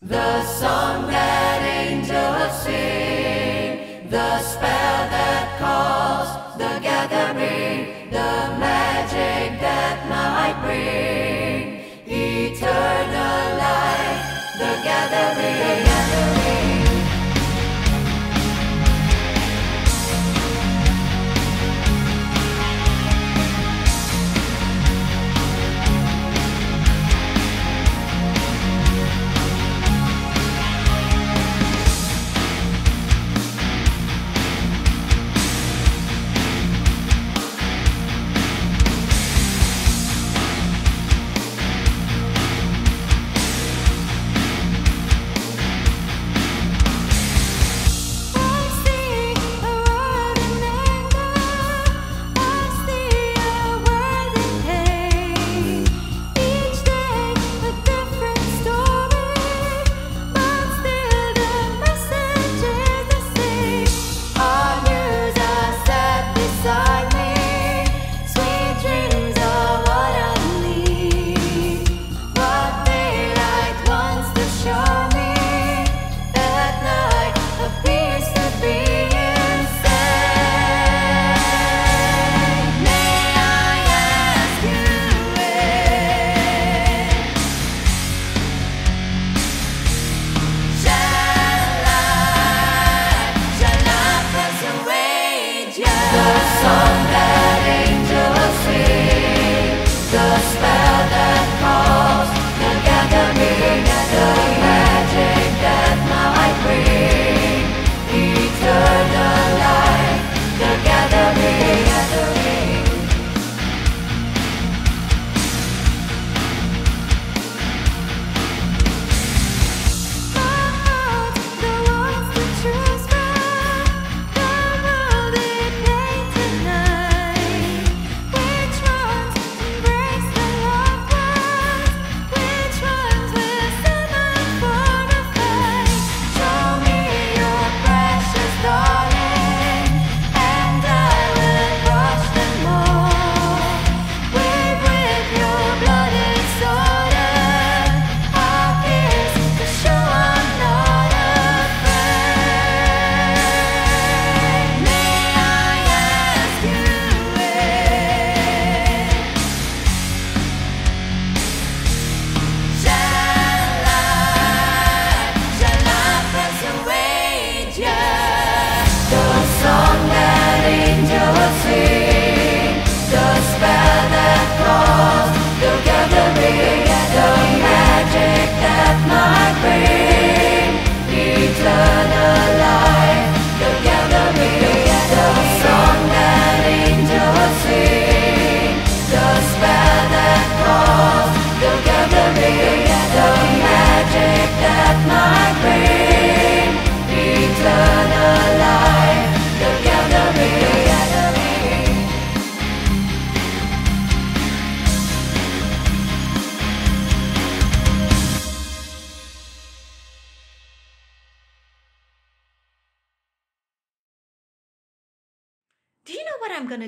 The song that angels sing, the spell that calls the gathering, the magic that might bring eternal life, the gathering.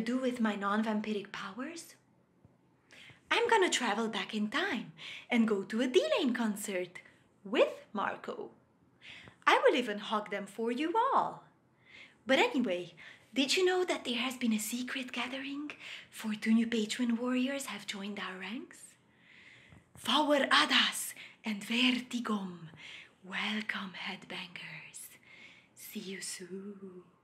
Do with my non-vampiric powers? I'm gonna travel back in time and go to a DeLain concert with Marco. I will even hug them for you all. But anyway, did you know that there has been a secret gathering? 4 new patron warriors have joined our ranks. Fower Adas and Vertigum. Welcome, headbangers. See you soon.